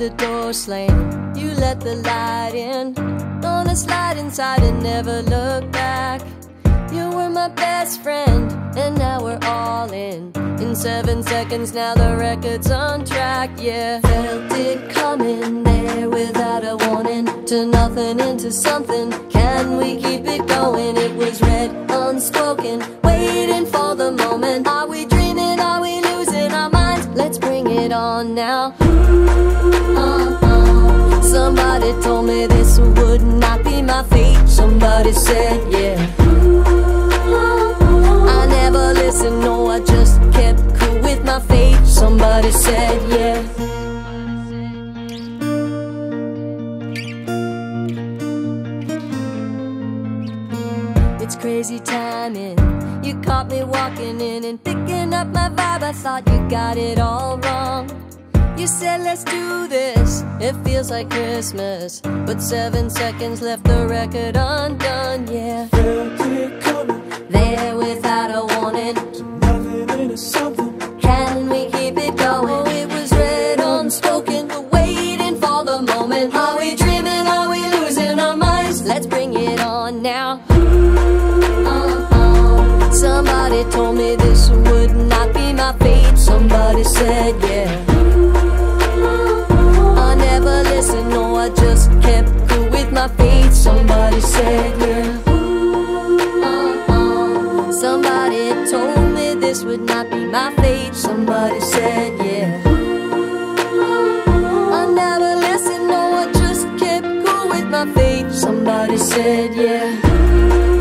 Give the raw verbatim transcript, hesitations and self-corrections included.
the door slam, you let the light in. Gonna slide inside and never look back. You were my best friend, and now we're all in. In seven seconds, now the record's on track, yeah. Felt it coming, there without a warning. Turn nothing into something, can we keep it going? It was red, unspoken, waiting for the moment. Are we dreaming, are we losing our minds? Let's bring it on now. Uh-uh. Somebody told me this would not be my fate. Somebody said, yeah. I never listened, no, I just kept cool with my fate. Somebody said, yeah. It's crazy timing. You caught me walking in and picking up my vibe. I thought you got it all wrong. You said, let's do this, it feels like Christmas. But seven seconds left, the record undone, yeah. There without a warning, can we keep it going? It was red, unspoken, we're waiting for the moment. Are we dreaming, are we losing our minds? Let's bring it on now. Uh-uh. Somebody told me this would not be my fate. Somebody said, yeah. No, I just kept cool with my fate. Somebody said, yeah. Ooh, uh-uh. Somebody told me this would not be my fate. Somebody said, yeah. Ooh, I never listened, no, I just kept cool with my fate. Somebody said, yeah. Ooh,